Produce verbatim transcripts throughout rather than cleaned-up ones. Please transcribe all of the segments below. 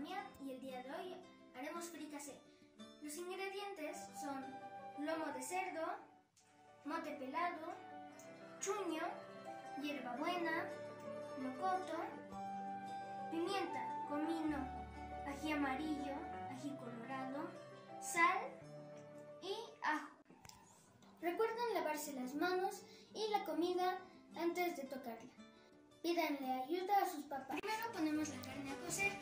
miel y el día de hoy haremos fricasé. Los ingredientes son lomo de cerdo, mote pelado, chuño, hierbabuena, locoto, pimienta, comino, ají amarillo, ají colorado, sal y ajo. Recuerden lavarse las manos y la comida antes de tocarla. Pídanle ayuda a sus papás. Primero ponemos la carne a cocer.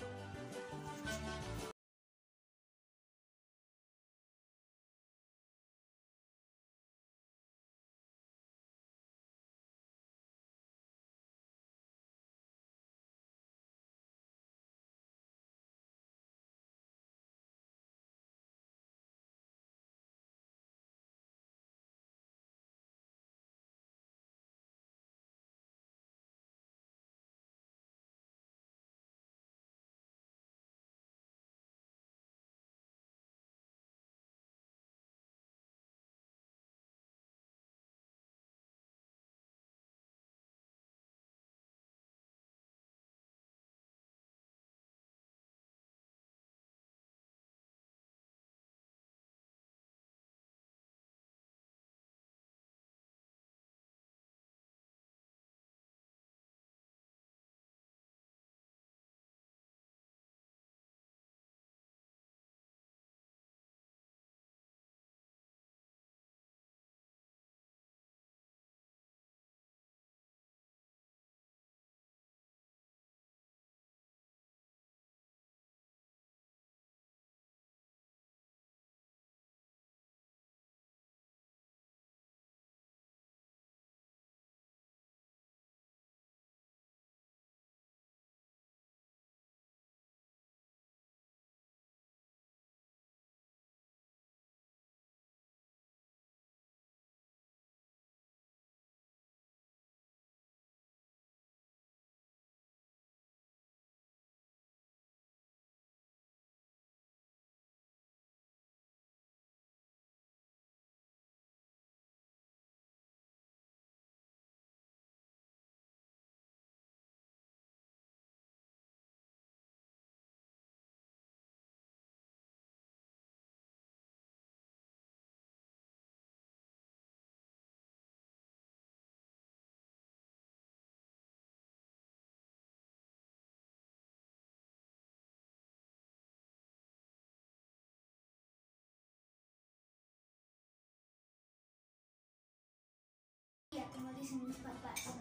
Como dicen mis papás.